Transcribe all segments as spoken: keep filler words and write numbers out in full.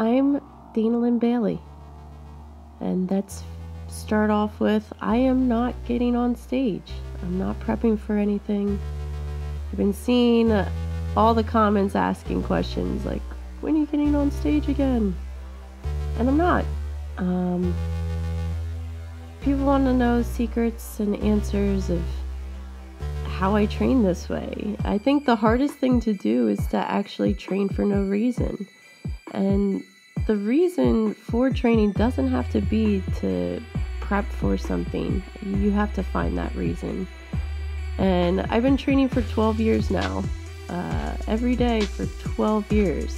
I'm Dana Lynn Bailey, and that's start off with, I am not getting on stage. I'm not prepping for anything. I've been seeing uh, all the comments asking questions like, when are you getting on stage again? And I'm not. Um, people want to know secrets and answers of how I train this way. I think the hardest thing to do is to actually train for no reason. And the reason for training doesn't have to be to prep for something. You have to find that reason. And I've been training for twelve years now, uh, every day for twelve years.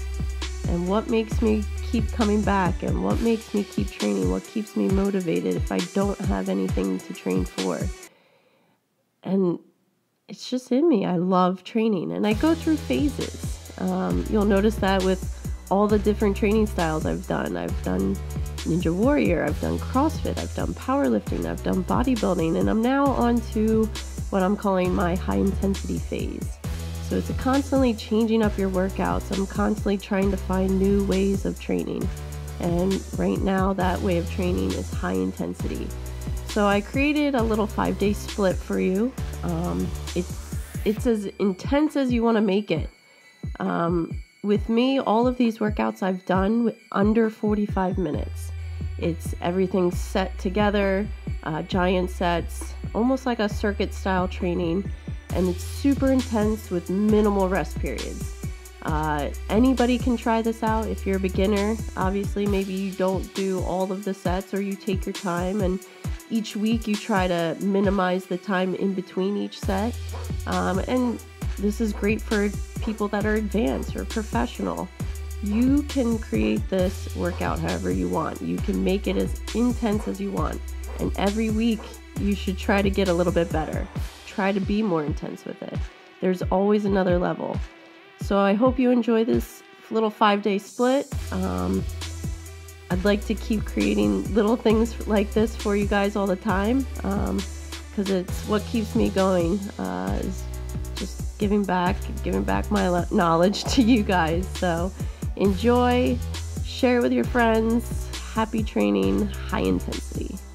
And what makes me keep coming back and what makes me keep training, what keeps me motivated if I don't have anything to train for? And it's just in me. I love training, and I go through phases. Um, you'll notice that with all the different training styles I've done. I've done Ninja Warrior, I've done CrossFit, I've done powerlifting, I've done bodybuilding, and I'm now on to what I'm calling my high intensity phase. So it's a constantly changing up your workouts. I'm constantly trying to find new ways of training. And right now that way of training is high intensity. So I created a little five day split for you. Um, it's, it's as intense as you want to make it. Um, With me, all of these workouts I've done under forty-five minutes. It's everything set together, uh, giant sets, almost like a circuit style training, and it's super intense with minimal rest periods. Uh, anybody can try this out if you're a beginner. Obviously, maybe you don't do all of the sets or you take your time, and each week you try to minimize the time in between each set. Um, and this is great for people that are advanced or professional. You can create this workout however you want. You can make it as intense as you want. And every week you should try to get a little bit better. Try to be more intense with it. There's always another level. So I hope you enjoy this little five day split. Um, I'd like to keep creating little things like this for you guys all the time, um, because it's what keeps me going, uh, is just giving back, giving back my knowledge to you guys. So enjoy, share with your friends, happy training, high intensity.